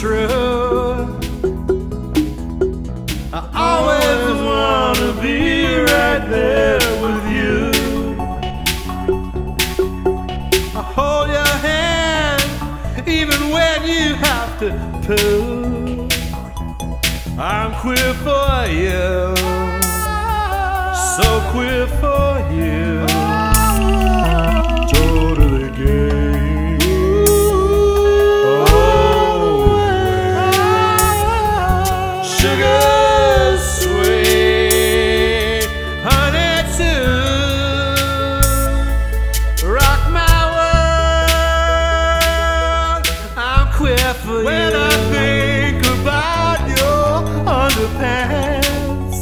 true. I always wanna be right there with you. I hold your hand even when you have to poo. I'm queer for you, so queer for you. Totally gay. Sugar sweet honey too. Rock my world, I'm queer for when you. When I think about your underpants,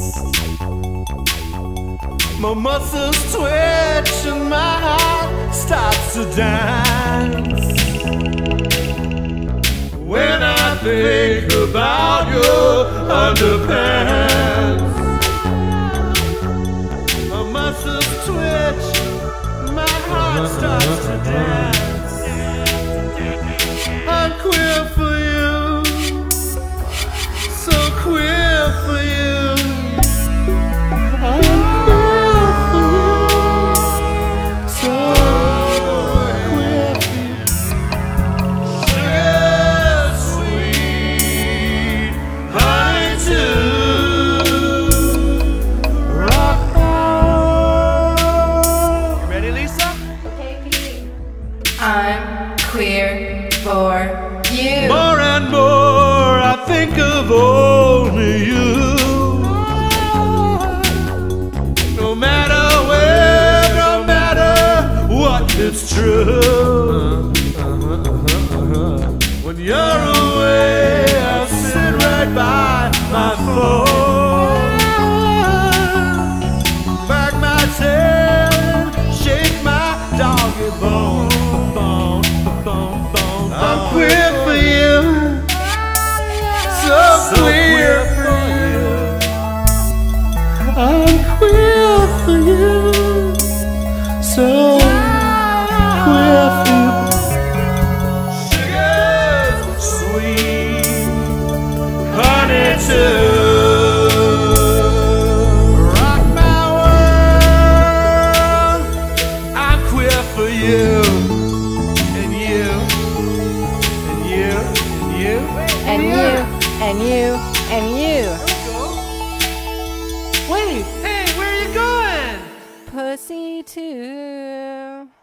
my muscles twitch and my heart starts to dance. When I think about your underpants, my muscles twitch, my heart starts to dance. I'm queer for you, so queer for you. I'm queer for you, so queer for you. Sugar sweet honey. I'm queer for you. More and more I think of only you. No matter where, no matter what, it's true. When you're away, I'll sit right by my phone, back my tail, shake my doggy bone. I'm queer for you, so queer for you. I'm queer for you, so queer for you. Sugar sweet honey too. Rock my world, I'm queer for you. And you, and you, and you. Wait, hey, where are you going? Pussy too.